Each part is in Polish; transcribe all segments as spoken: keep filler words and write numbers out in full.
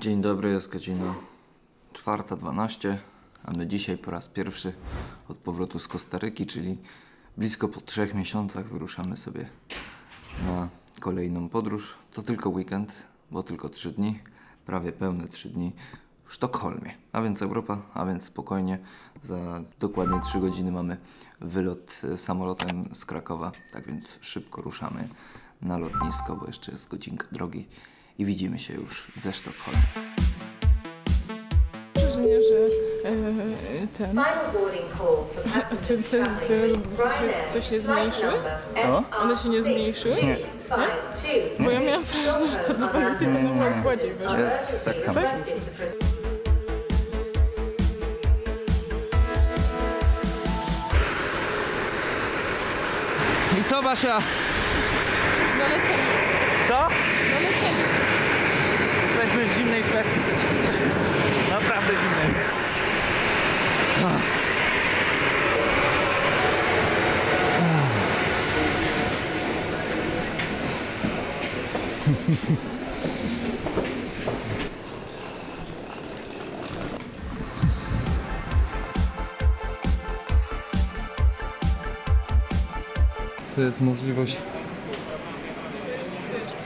Dzień dobry, jest godzina czwarta dwanaście, a my dzisiaj po raz pierwszy od powrotu z Kostaryki, czyli blisko po trzech miesiącach wyruszamy sobie na kolejną podróż. To tylko weekend, bo tylko trzy dni, prawie pełne trzy dni w Sztokholmie, a więc Europa, a więc spokojnie. Za dokładnie trzy godziny mamy wylot samolotem z Krakowa, tak więc szybko ruszamy na lotnisko, bo jeszcze jest godzinka drogi. I widzimy się już ze Sztokholmu. Mam wrażenie, że e, ten, ten, ten, ten, to się coś nie zmniejszyły? Co? One się nie zmniejszyły? Nie. Nie? Bo ja miałam wrażenie, że to do policji to na układzie wyszło. Jest tak samo. Tak? I co, Basia? Dolecimy. Co? Doleciliśmy. Jesteśmy w zimnej Szwecji. Naprawdę zimnej. To jest możliwość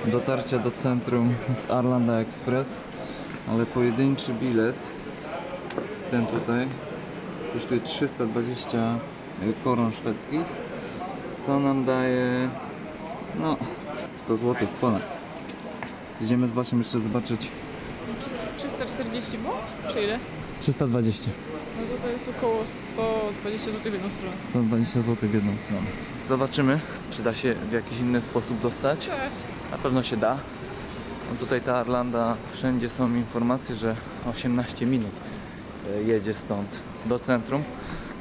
dotarcia do centrum z Arlanda Express, ale pojedynczy bilet, ten tutaj, kosztuje trzysta dwadzieścia koron szwedzkich, co nam daje no sto złotych ponad. Idziemy z Basiem jeszcze zobaczyć. trzysta czterdzieści było? Czy ile? trzysta dwadzieścia. No to, to jest około sto dwadzieścia złotych w jedną stronę. sto dwadzieścia złotych w jedną stronę. Zobaczymy, czy da się w jakiś inny sposób dostać. Cześć. Na pewno się da. No tutaj ta Arlanda, wszędzie są informacje, że osiemnaście minut jedzie stąd do centrum.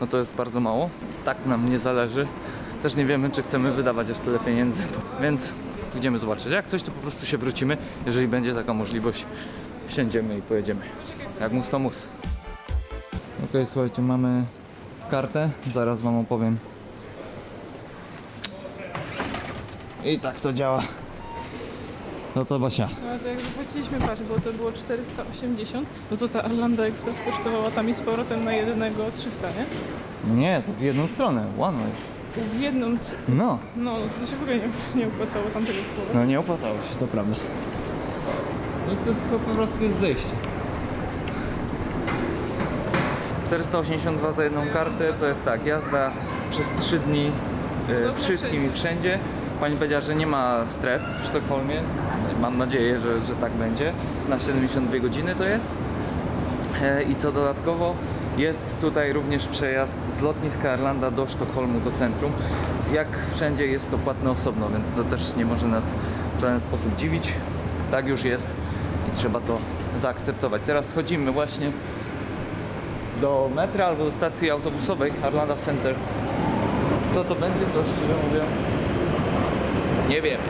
No to jest bardzo mało. Tak nam nie zależy. Też nie wiemy, czy chcemy wydawać aż tyle pieniędzy. Więc idziemy zobaczyć. Jak coś, to po prostu się wrócimy. Jeżeli będzie taka możliwość, wsiądziemy i pojedziemy. Jak mus to mus. Ok, słuchajcie, mamy kartę. Zaraz wam opowiem. I tak to działa. No to Basia. No to jak zapłaciliśmy, patrz, bo to było czterysta osiemdziesiąt, no to ta Arlanda Express kosztowała tam i z powrotem na jednego trzysta, nie? Nie, to w jedną stronę, one way. W jedną... No. No, to się w ogóle nie, nie opłacało tamtego połowa. No nie opłacało się, to prawda. No to tylko po prostu jest zejście. czterysta osiemdziesiąt dwa za jedną kartę, co jest tak, jazda przez trzy dni y, wszystkim i wszędzie. Pani powiedziała, że nie ma stref w Sztokholmie. Mam nadzieję, że, że tak będzie. Na siedemdziesiąt dwie godziny to jest. I co dodatkowo, jest tutaj również przejazd z lotniska Arlanda do Sztokholmu, do centrum. Jak wszędzie jest to płatne osobno, więc to też nie może nas w żaden sposób dziwić. Tak już jest i trzeba to zaakceptować. Teraz chodzimy właśnie do metra albo do stacji autobusowej Arlanda Center. Co to będzie, to szczerze mówiąc nie wiemy.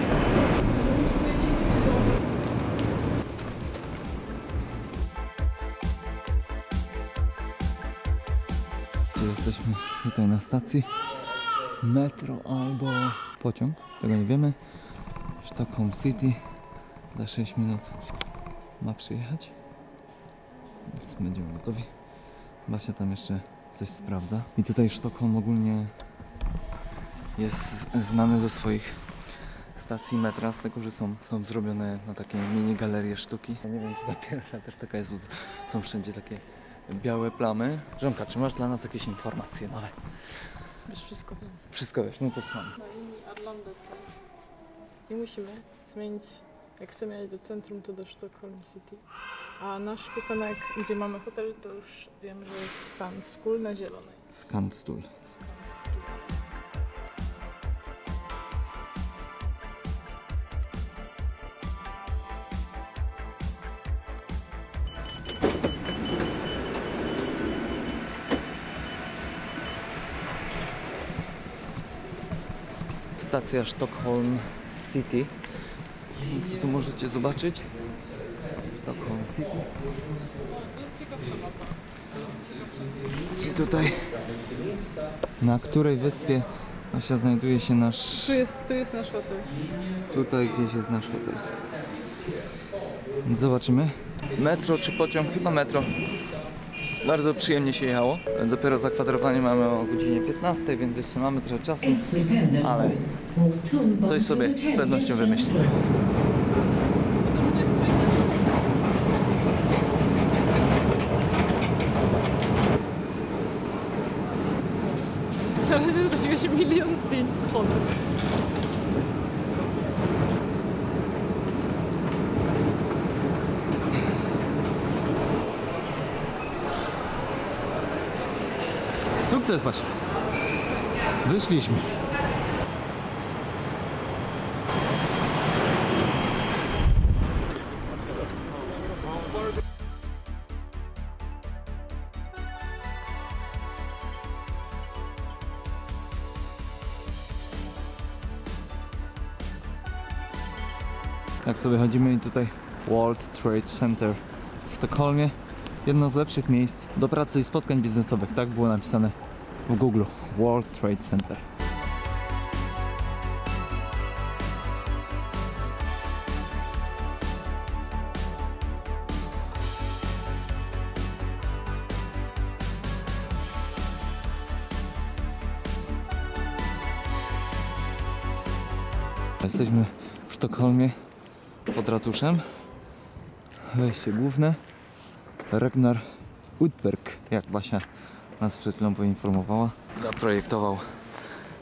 Jesteśmy tutaj na stacji metro albo pociąg, tego nie wiemy. Stockholm City za sześć minut ma przyjechać, więc będziemy gotowi. Basia tam jeszcze coś sprawdza. I tutaj Sztokholm ogólnie jest znany ze swoich stacji metra, z tego, że są, są zrobione na takie mini galerie sztuki. Ja nie wiem, czy ta pierwsza też taka jest, są wszędzie takie białe plamy. Żonka, czy masz dla nas jakieś informacje nowe? Wiesz, wszystko wiem. Wszystko wiesz, no co z nami? Na linii Arlanda C nie musimy zmienić, jak chcemy jechać do centrum, to do Stockholm City. A nasz pisanek, gdzie mamy hotel, to już wiem, że jest Skanstull na zielonej. Skanstull. Stacja Stockholm City. Co tu możecie zobaczyć? Stockholm City. I tutaj, na której wyspie Asia znajduje się nasz... Tu jest, tu jest nasz hotel. Tutaj gdzieś jest nasz hotel. Zobaczymy. Metro czy pociąg? Chyba metro. Bardzo przyjemnie się jechało. Dopiero zakwaterowanie mamy o godzinie piętnastej, więc jeszcze mamy trochę czasu, ale coś sobie z pewnością wymyślimy. Teraz zrobiłeś milion zdjęć z schodów. Sukces właśnie. Wyszliśmy. Tak sobie chodzimy i tutaj World Trade Center w Sztokholmie. Jedno z lepszych miejsc do pracy i spotkań biznesowych, tak było napisane w Google. World Trade Center. Jesteśmy w Sztokholmie pod ratuszem. Wejście główne. Ragnar Utberg, jak Basia nas przed chwilą poinformowała, zaprojektował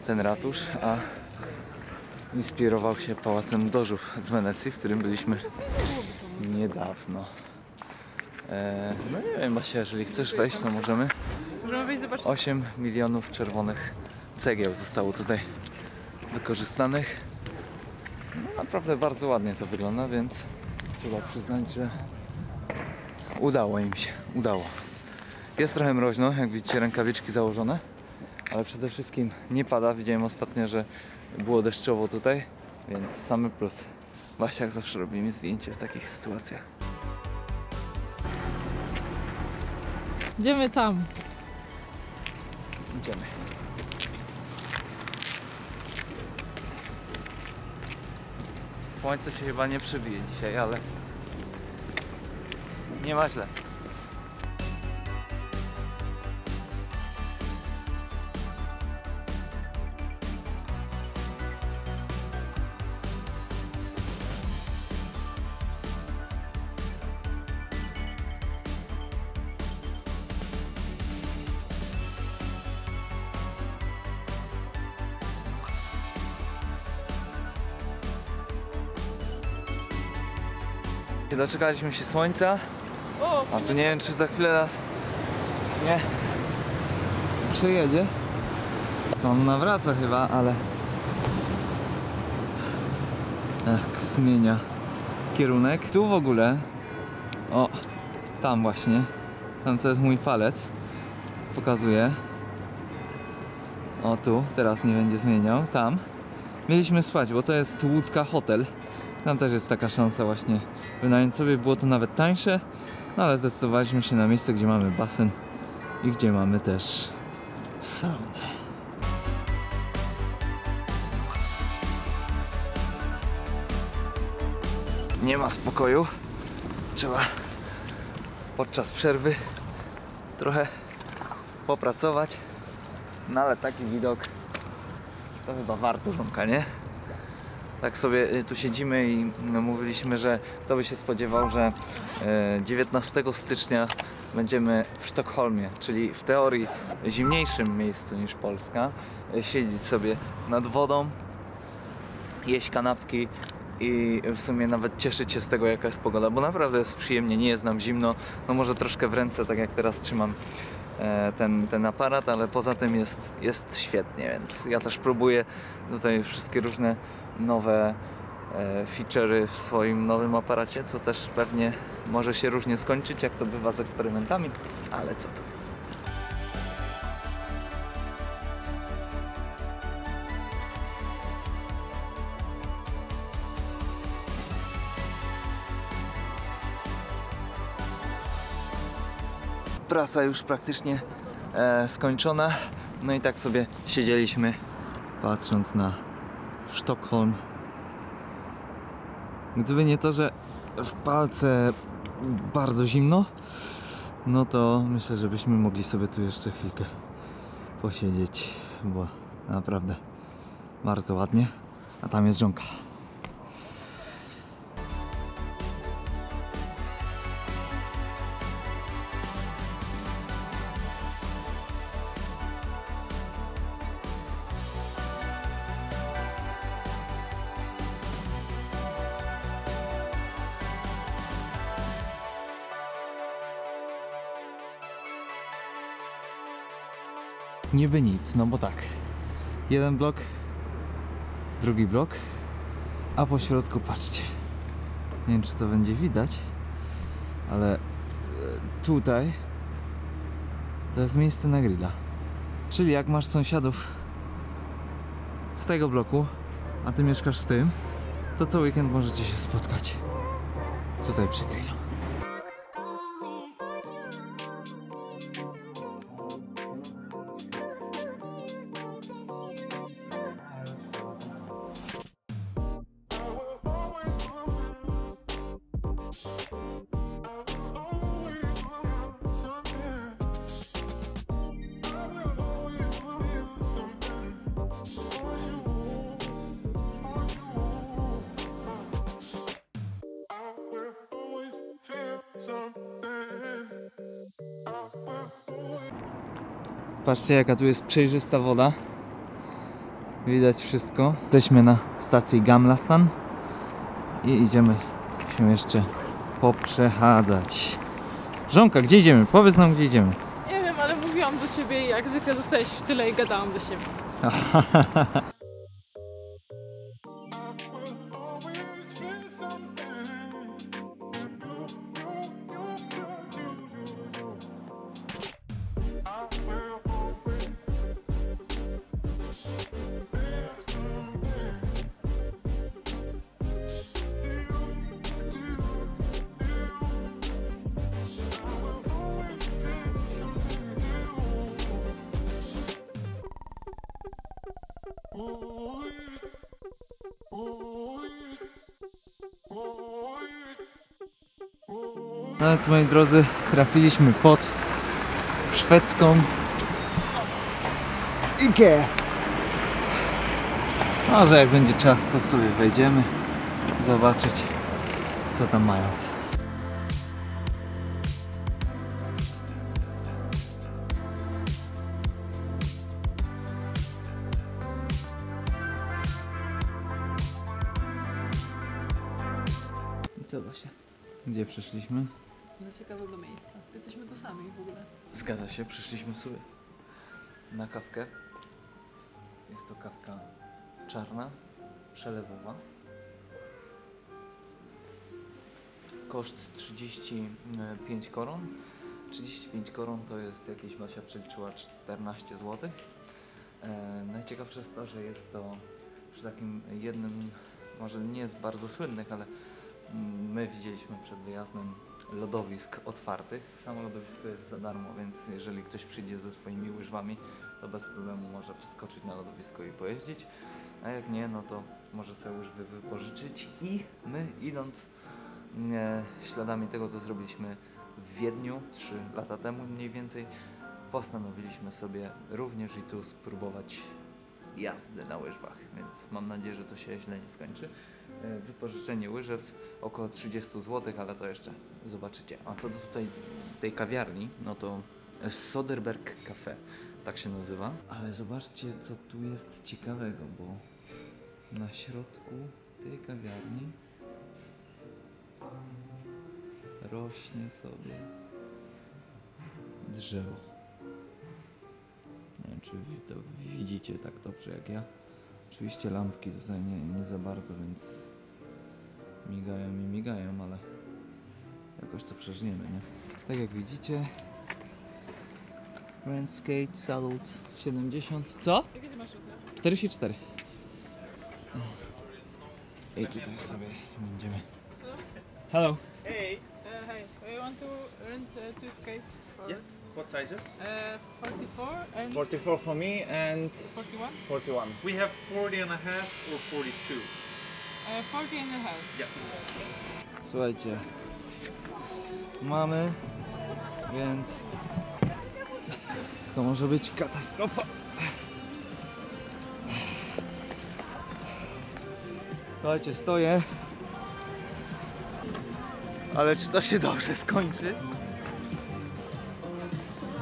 ten ratusz, a inspirował się Pałacem Dożów z Wenecji, w którym byliśmy niedawno. Eee, no nie wiem, Basia, jeżeli chcesz wejść, to możemy. Możemy wejść zobaczyć. osiem milionów czerwonych cegieł zostało tutaj wykorzystanych. No, naprawdę bardzo ładnie to wygląda, więc trzeba przyznać, że udało im się, udało. Jest trochę mroźno, jak widzicie, rękawiczki założone, ale przede wszystkim nie pada. Widziałem ostatnio, że było deszczowo tutaj, więc same plus. Właśnie jak zawsze robimy zdjęcie w takich sytuacjach. Idziemy tam. Idziemy. Słońce się chyba nie przebije dzisiaj, ale nie ma źle. Doczekaliśmy się słońca. A tu nie wiem, czy za chwilę nas nie przejedzie. On nawraca chyba, ale tak, zmienia kierunek. Tu w ogóle, o, tam właśnie, tam co jest mój palec, pokazuje. O tu, teraz nie będzie zmieniał, tam. Mieliśmy spać, bo to jest łódka hotel. Tam też jest taka szansa właśnie wynająć sobie, było to nawet tańsze, no ale zdecydowaliśmy się na miejsce, gdzie mamy basen i gdzie mamy też saunę. Nie ma spokoju, trzeba podczas przerwy trochę popracować, no ale taki widok to chyba warto żonka, nie? Tak sobie tu siedzimy i mówiliśmy, że kto by się spodziewał, że dziewiętnastego stycznia będziemy w Sztokholmie, czyli w teorii zimniejszym miejscu niż Polska, siedzieć sobie nad wodą, jeść kanapki i w sumie nawet cieszyć się z tego, jaka jest pogoda, bo naprawdę jest przyjemnie, nie jest nam zimno, no może troszkę w ręce, tak jak teraz trzymam Ten, ten aparat, ale poza tym jest, jest świetnie, więc ja też próbuję tutaj wszystkie różne nowe e, feature'y w swoim nowym aparacie, co też pewnie może się różnie skończyć, jak to bywa z eksperymentami, ale co to. Praca już praktycznie e, skończona, no i tak sobie siedzieliśmy, patrząc na Sztokholm. Gdyby nie to, że w palce bardzo zimno, no to myślę, żebyśmy mogli sobie tu jeszcze chwilkę posiedzieć, bo naprawdę bardzo ładnie, a tam jest żonka. Niby nic, no bo tak, jeden blok, drugi blok, a po środku patrzcie, nie wiem czy to będzie widać, ale tutaj to jest miejsce na grilla, czyli jak masz sąsiadów z tego bloku, a ty mieszkasz w tym, to co weekend możecie się spotkać tutaj przy grillu. Patrzcie, jaka tu jest przejrzysta woda. Widać wszystko. Jesteśmy na stacji Gamla Stan i idziemy się jeszcze poprzechadzać. Żonka, gdzie idziemy? Powiedz nam, gdzie idziemy. Nie wiem, ale mówiłam do ciebie i jak zwykle zostałeś w tyle i gadałam do siebie. No więc, moi drodzy, trafiliśmy pod szwedzką IKEA. Może jak będzie czas, to sobie wejdziemy zobaczyć, co tam mają. I co, Basia? Gdzie przyszliśmy? Do ciekawego miejsca. Jesteśmy tu sami w ogóle. Zgadza się, przyszliśmy sobie na kawkę. Jest to kawka czarna, przelewowa. Koszt trzydzieści pięć koron. trzydzieści pięć koron to jest jakieś, Basia przeliczyła, czternaście złotych. E, najciekawsze jest to, że jest to przy takim jednym, może nie jest bardzo słynnych, ale my widzieliśmy przed wyjazdem lodowisk otwartych. Samo lodowisko jest za darmo, więc jeżeli ktoś przyjdzie ze swoimi łyżwami, to bez problemu może wskoczyć na lodowisko i pojeździć, a jak nie, no to może sobie łyżwy wypożyczyć. I my, idąc e, śladami tego, co zrobiliśmy w Wiedniu trzy lata temu mniej więcej, postanowiliśmy sobie również i tu spróbować jazdy na łyżwach, więc mam nadzieję, że to się źle nie skończy. Wypożyczenie łyżew około trzydzieści złotych, ale to jeszcze zobaczycie. A co do tutaj tej kawiarni, no to Soderberg Cafe, tak się nazywa. Ale zobaczcie, co tu jest ciekawego, bo na środku tej kawiarni rośnie sobie drzewo. Nie wiem, czy to widzicie tak dobrze jak ja. Oczywiście lampki tutaj nie, nie za bardzo, więc migają i migają, ale jakoś to przeżniemy, nie? Tak jak widzicie, Randscape Salute siedemdziesiąt. Co? czterdzieści cztery. I tutaj sobie będziemy. Hello. Hey. Uh, hi. I want to rent uh, two skates. For yes. What sizes? Uh, forty-four and forty-four for me and forty-one. forty-one. We have forty and a half or forty-two. Uh, forty and a half. Yeah. Słuchajcie, mamy, więc to może być katastrofa. Słuchajcie, stoję. Ale czy to się dobrze skończy?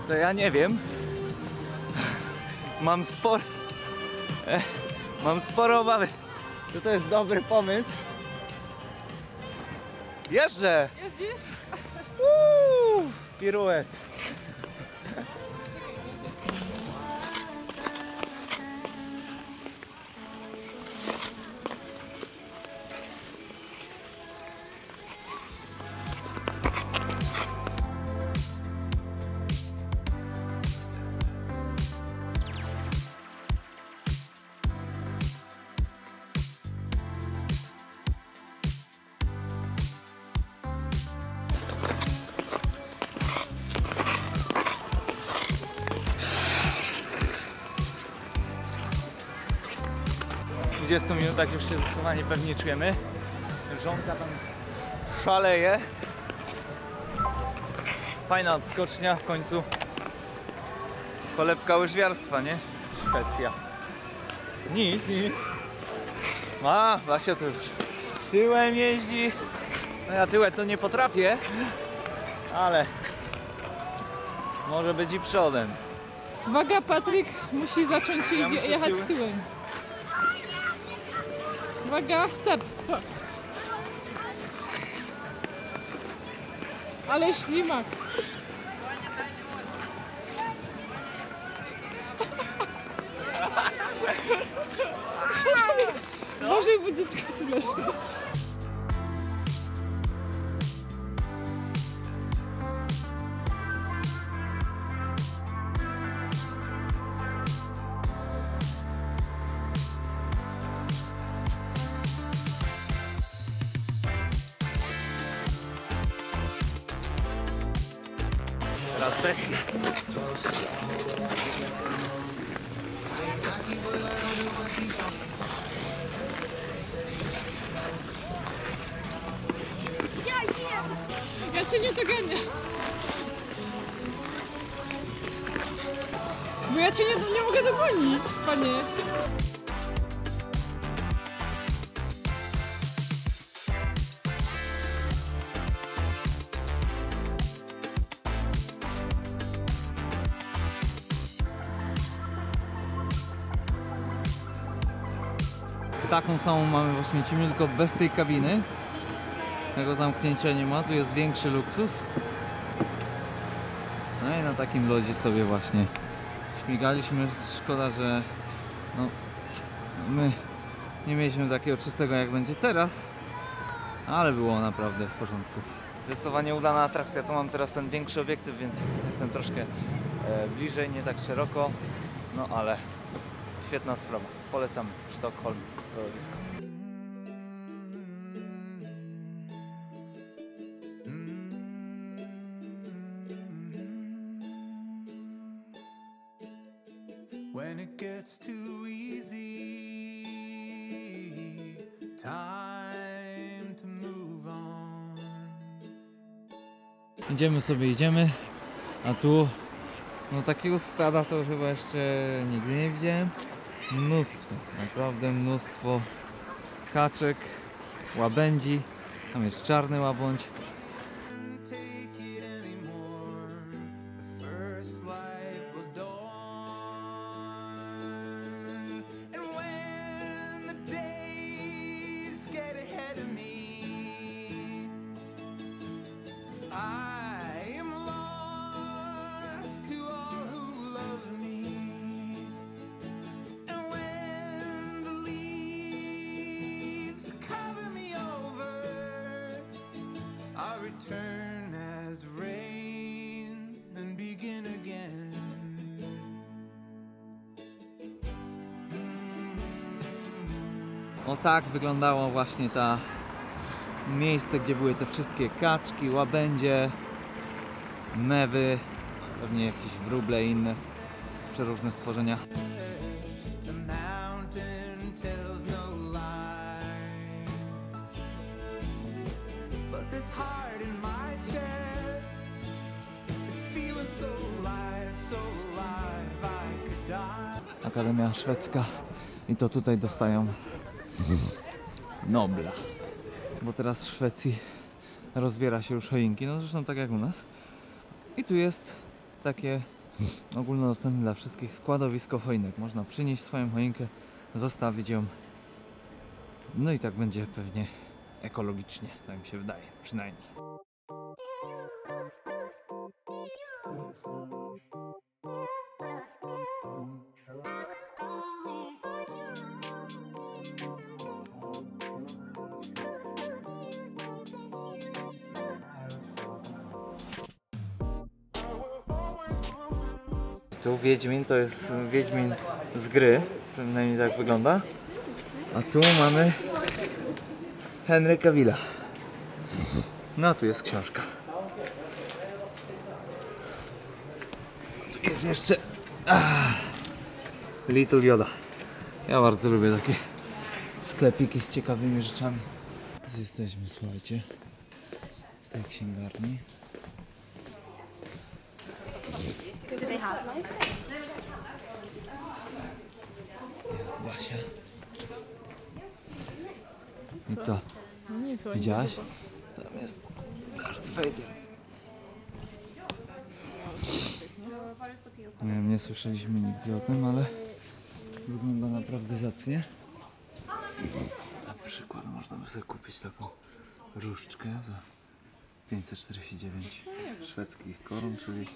To ja nie wiem. Mam sporo... Mam sporo obawy, że to jest dobry pomysł. Jeżdżę! Jeździsz? Uuu, piruet. W dwudziestu minutach już się zdecydowanie pewnie czujemy. Żonka tam szaleje. Fajna odskocznia w końcu. Kolebka łyżwiarstwa, nie? Szwecja. Nic, nic. A, Basia to już tyłem jeździ. No ja tyłem to nie potrafię, ale może być i przodem. Uwaga, Patryk musi zacząć ja jeździ, jechać tyłem. tyłem. Uwaga, start! Ale ślimak! Boże, bo dziecko tyle szło. Ja cię nie dogonię. Bo ja cię nie, nie mogę dogonić, panie. Taką samą mamy w Oświęcimiu, tylko bez tej kabiny. Tego zamknięcia nie ma, tu jest większy luksus. No i na takim lodzie sobie właśnie śmigaliśmy. Szkoda, że no, my nie mieliśmy takiego czystego jak będzie teraz, ale było naprawdę w porządku. Zdecydowanie udana atrakcja. Tu mam teraz ten większy obiektyw, więc jestem troszkę e, bliżej, nie tak szeroko, no ale świetna sprawa. Polecam Sztokholm, lodowisko. When it gets too easy, time to move on. Idziemy sobie, idziemy, a tu no takiego stada to chyba jeszcze nigdy nie widziałem. Mnóstwo, naprawdę mnóstwo kaczek, łabędzi, tam jest czarny łabędź. Turn as rain and begin again. O tak wyglądało właśnie ta miejsce, gdzie były te wszystkie kaczki, łabędzie, mewy, pewnie jakieś wróble i inne przeróżne stworzenia. This heart in my chest. Akademia Szwedzka i to tutaj dostają Nobla, bo teraz w Szwecji rozbiera się już choinki, no zresztą tak jak u nas. I tu jest takie ogólnodostępne dla wszystkich składowisko choinek. Można przynieść swoją choinkę, zostawić ją, no i tak będzie pewnie ekologicznie, tak mi się wydaje, przynajmniej. Tu Wiedźmin to jest Wiedźmin z gry, przynajmniej tak wygląda. A tu mamy Henryka Willa. No a tu jest książka. Tu jest jeszcze ah, Little Yoda. Ja bardzo lubię takie sklepiki z ciekawymi rzeczami. Jesteśmy, słuchajcie, w tej księgarni. Jest Basia. I co? Widziałaś? Tam jest Darth Vader. Nie wiem, nie słyszeliśmy nigdy o tym, ale wygląda naprawdę zacnie. Na przykład można by sobie kupić taką różdżkę za pięćset czterdzieści dziewięć szwedzkich koron, czyli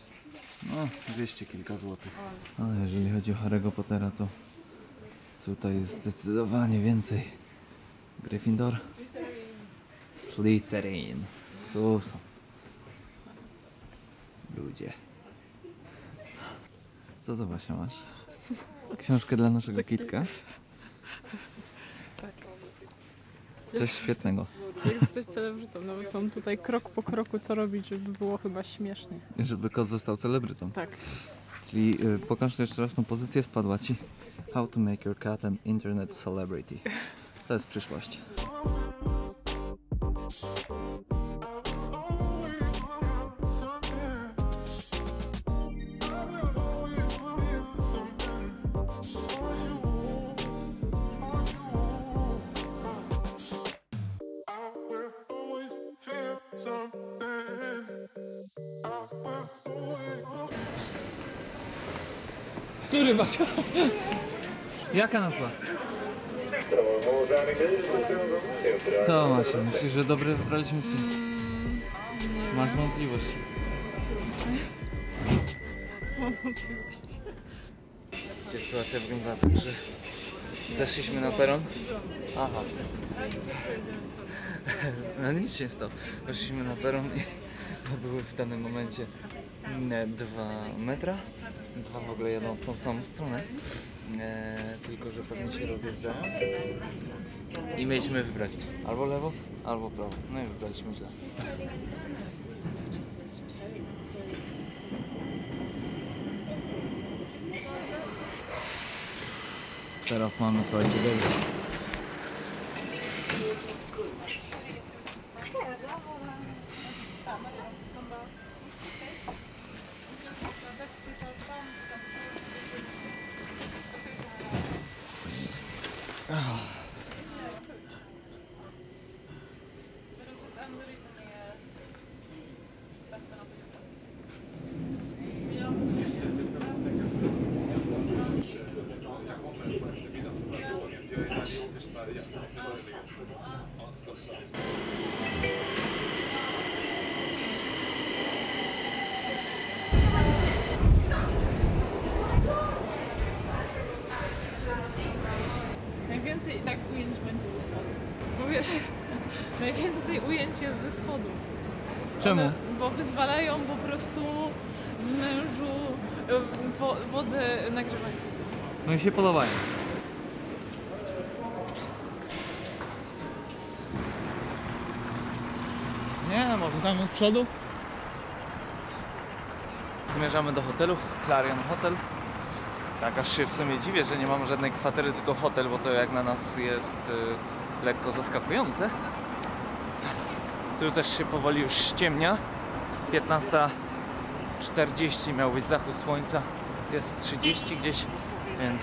no, dwieście kilka złotych. Ale jeżeli chodzi o Harry'ego Pottera, to tutaj jest zdecydowanie więcej. Gryffindor, Slytherin. Tu są ludzie. Co to, Basia, masz? Książkę dla naszego kitka. Coś świetnego. Jak jesteś celebrytą, no bo są tutaj krok po kroku co robić, żeby było chyba śmiesznie. Żeby kot został celebrytą. Tak. Czyli y, pokaż jeszcze raz tą pozycję, spadła ci. How to make your cat an internet celebrity. To jest przyszłość. Który Basia? Jaka nazwa? Co, Masia? Myślisz, że dobry wybraliśmy film? Masz wątpliwość. Mam wątpliwości. Widzicie, sytuacja wygląda tak, że zeszliśmy na peron. Aha. No nic się stało. Weszliśmy na peron i to były w danym momencie dwa metra. Dwa w ogóle jadą w tą samą stronę, e, tylko że pewnie się rozjeżdżają i mieliśmy wybrać albo lewo, albo prawo, no i wybraliśmy źle. Teraz mamy, słuchajcie, dobrze. Najwięcej i tak ujęć będzie ze schodów. Bo wiesz, najwięcej ujęć jest ze schodów. Czemu? One, bo wyzwalają po prostu w mężu wo, wodze nagrywania. No i się podobają. Nie, może tam od przodu? Zmierzamy do hotelu, Clarion Hotel. Tak aż się w sumie dziwię, że nie mamy żadnej kwatery, tylko hotel, bo to jak na nas jest y, lekko zaskakujące. Tu też się powoli już ściemnia. piętnasta czterdzieści miał być zachód słońca, jest trzydzieści gdzieś. więc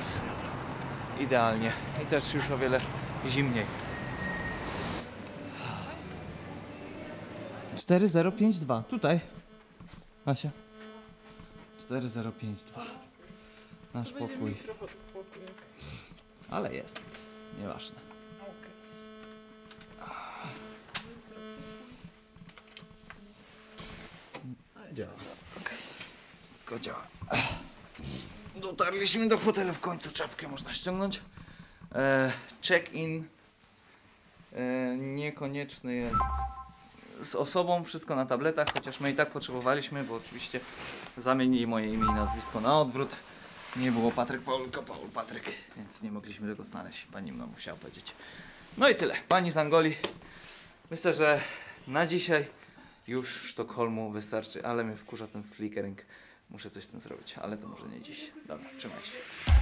idealnie. I też już o wiele zimniej. cztery zero pięć dwa. Tutaj. Asia. cztery zero pięć dwa. Nasz pokój. Ale jest. Nieważne. Działa. Okay. Wszystko działa. Dotarliśmy do hotelu w końcu. Czapkę można ściągnąć. E, Check-in e, niekonieczny jest z osobą. Wszystko na tabletach, chociaż my i tak potrzebowaliśmy, bo oczywiście zamienili moje imię i nazwisko na odwrót. Nie było Patryk Paul, tylko Paul Patryk, więc nie mogliśmy tego znaleźć. Pani nam musiała powiedzieć. No i tyle. Pani z Angolii. Myślę, że na dzisiaj już Sztokholmu wystarczy, ale mnie wkurza ten flickering. Muszę coś z tym zrobić, ale to może nie dziś. Dobra, trzymaj się.